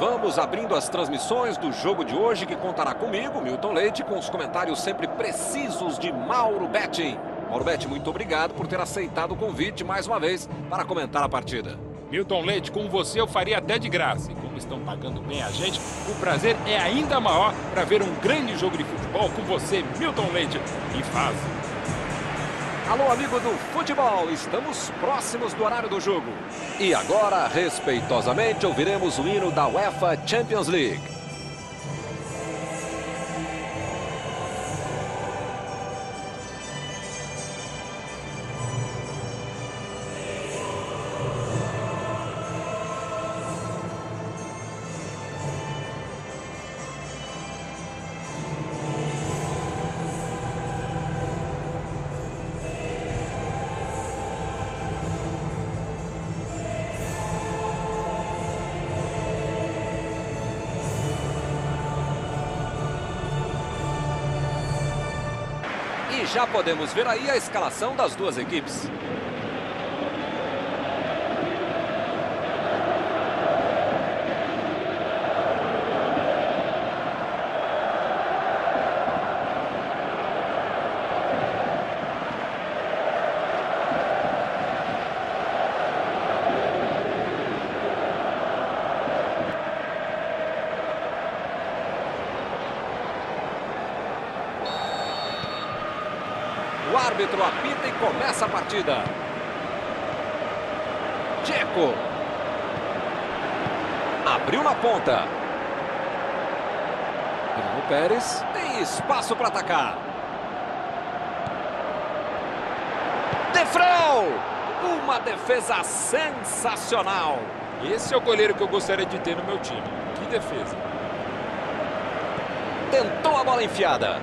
vamos abrindo as transmissões do jogo de hoje, que contará comigo, Milton Leite, com os comentários sempre precisos de Mauro Betting. Mauro Betting, muito obrigado por ter aceitado o convite mais uma vez para comentar a partida. Milton Leite, com você eu faria até de graça. E como estão pagando bem a gente, o prazer é ainda maior para ver um grande jogo de futebol com você, Milton Leite, em fase. Alô, amigo do futebol, estamos próximos do horário do jogo. E agora, respeitosamente, ouviremos o hino da UEFA Champions League. E já podemos ver aí a escalação das duas equipes. O árbitro apita e começa a partida. Dzeko. Abriu na ponta. Bruno Peres tem espaço para atacar. Efrel. Uma defesa sensacional. Esse é o goleiro que eu gostaria de ter no meu time. Que defesa. Tentou a bola enfiada.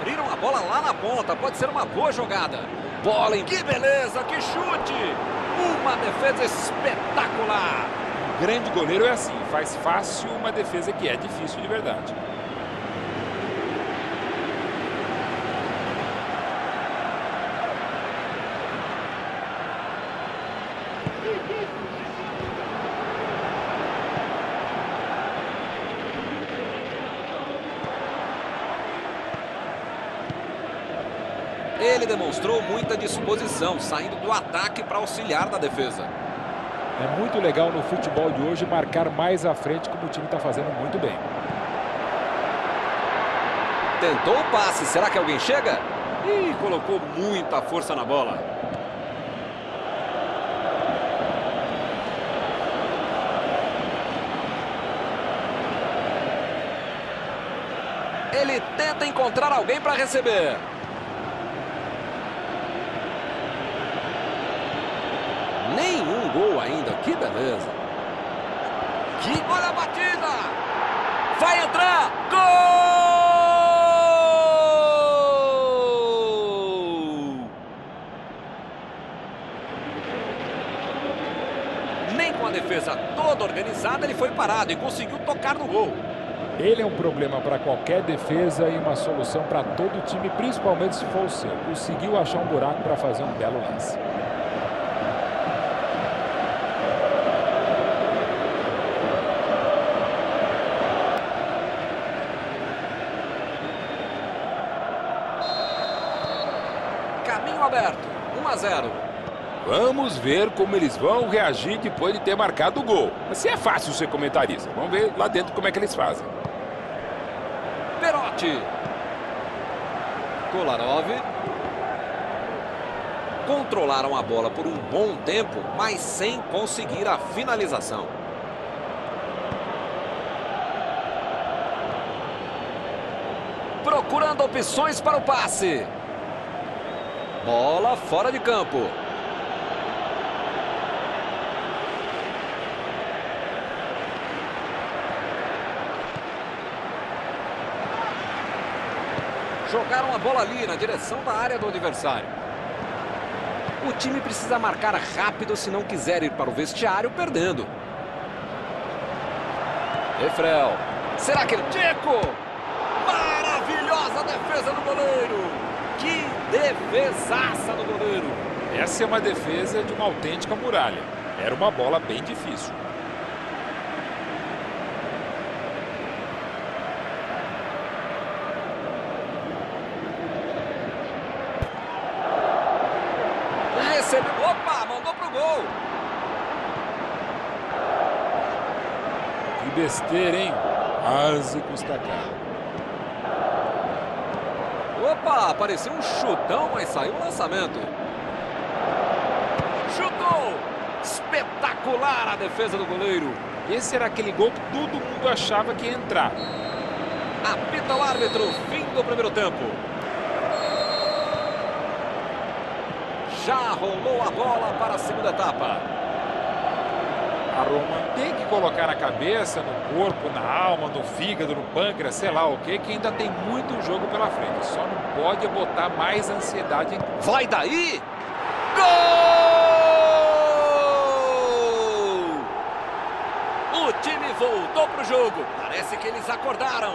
Abriram a bola lá na ponta, pode ser uma boa jogada. Bola em... Que beleza, que chute! Uma defesa espetacular! Um grande goleiro é assim, faz fácil uma defesa que é difícil de verdade. Ele demonstrou muita disposição, saindo do ataque para auxiliar na defesa. É muito legal no futebol de hoje marcar mais à frente, como o time está fazendo muito bem. Tentou o passe, será que alguém chega? E colocou muita força na bola. Ele tenta encontrar alguém para receber. Nenhum gol ainda, que beleza. Olha a batida! Vai entrar! Gol! Nem com a defesa toda organizada ele foi parado e conseguiu tocar no gol. Ele é um problema para qualquer defesa e uma solução para todo time, principalmente se for o seu. Conseguiu achar um buraco para fazer um belo lance. Caminho aberto, 1-0. Vamos ver como eles vão reagir depois de ter marcado o gol. Assim é fácil ser comentarista. Vamos ver lá dentro como é que eles fazem. Perotti. Kolarov. Controlaram a bola por um bom tempo, mas sem conseguir a finalização. Procurando opções para o passe. Bola fora de campo. Jogaram a bola ali na direção da área do adversário. O time precisa marcar rápido se não quiser ir para o vestiário perdendo. Efrel. Será que ele... Tico! Maravilhosa defesa do goleiro! Que defesaça do goleiro! Essa é uma defesa de uma autêntica muralha. Era uma bola bem difícil. o gol. Que besteira, hein? Quase custa caro. Opa, apareceu um chutão, mas saiu um lançamento. Chutou! Espetacular a defesa do goleiro. Esse era aquele gol que todo mundo achava que ia entrar. Apita o árbitro, fim do primeiro tempo. Já rolou a bola para a segunda etapa. A Roma tem que colocar na cabeça, no corpo, na alma, no fígado, no pâncreas, sei lá o que ainda tem muito jogo pela frente. Só não pode botar mais ansiedade em... Vai daí! Gol! O time voltou pro jogo. Parece que eles acordaram.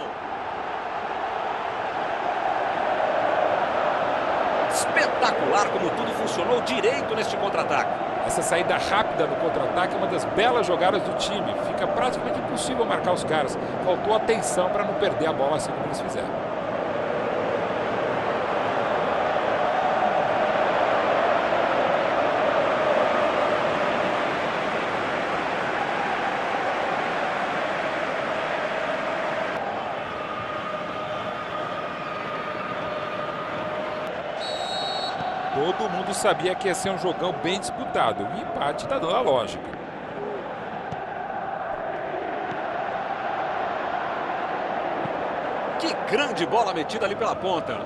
Espetacular como tudo funcionou direito neste contra-ataque. Essa saída rápida no contra-ataque é uma das belas jogadas do time. Fica praticamente impossível marcar os caras. Faltou atenção para não perder a bola assim como eles fizeram. Todo mundo sabia que ia ser um jogão bem disputado. O empate está dando a lógica. Que grande bola metida ali pela ponta.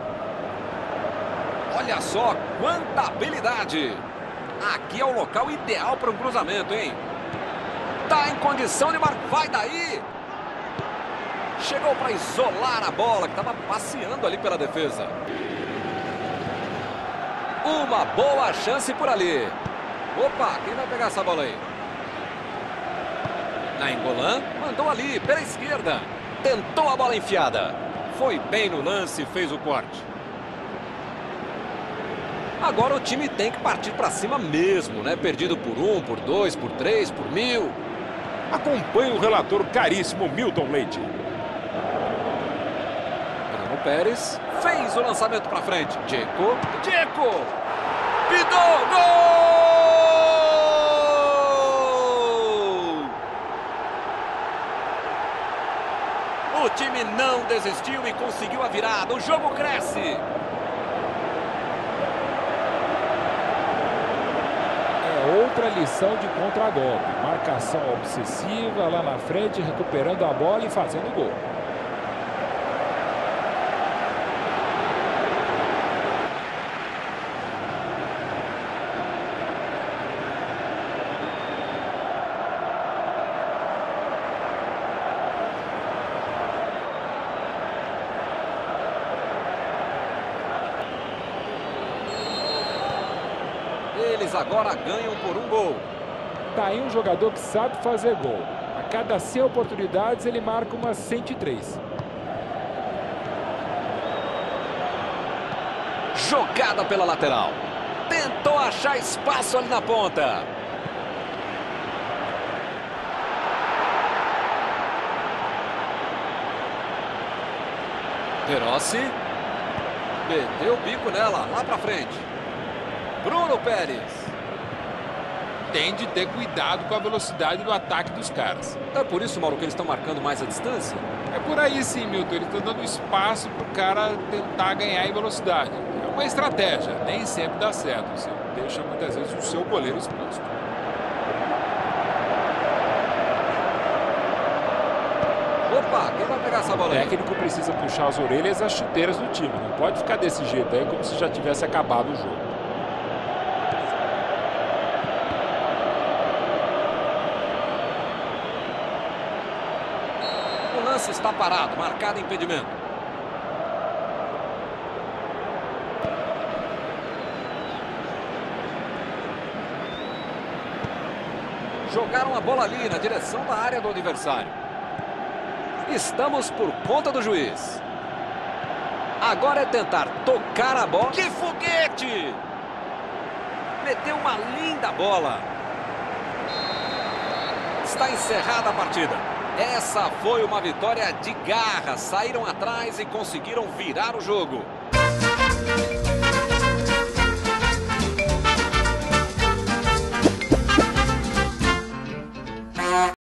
Olha só quanta habilidade. Aqui é o local ideal para um cruzamento, hein? Tá em condição de marcar. Vai daí! Chegou para isolar a bola que estava passeando ali pela defesa. Uma boa chance por ali. Opa, quem vai pegar essa bola aí? Naingolã mandou ali, pela esquerda. Tentou a bola enfiada. Foi bem no lance, fez o corte. Agora o time tem que partir para cima mesmo, né? Perdido por 1, por 2, por 3, por 1000. Acompanhe o relator caríssimo Milton Leite. Bruno Peres fez o lançamento para frente. Dzeko. Pidô, gol! O time não desistiu e conseguiu a virada. O jogo cresce. É outra lição de contra-golpe. Marcação obsessiva lá na frente, recuperando a bola e fazendo gol. Eles agora ganham por um gol. Tá aí um jogador que sabe fazer gol. A cada 100 oportunidades ele marca umas 103. Jogada pela lateral. Tentou achar espaço ali na ponta. De Rossi meteu o bico nela, lá pra frente. Bruno Peres. Tem de ter cuidado com a velocidade do ataque dos caras. É por isso, Mauro, que eles estão marcando mais a distância? É por aí sim, Milton. Eles estão dando espaço para o cara tentar ganhar em velocidade. É uma estratégia. Nem sempre dá certo. Você deixa muitas vezes o seu goleiro exposto. Opa, quem vai pegar essa bola aí? O técnico precisa puxar as orelhas e as chuteiras do time. Não pode ficar desse jeito aí como se já tivesse acabado o jogo. Está parado, marcado impedimento. Jogaram a bola ali na direção da área do adversário. Estamos por conta do juiz. Agora é tentar tocar a bola. Que foguete! Meteu uma linda bola. Está encerrada a partida. Essa foi uma vitória de garra. Saíram atrás e conseguiram virar o jogo.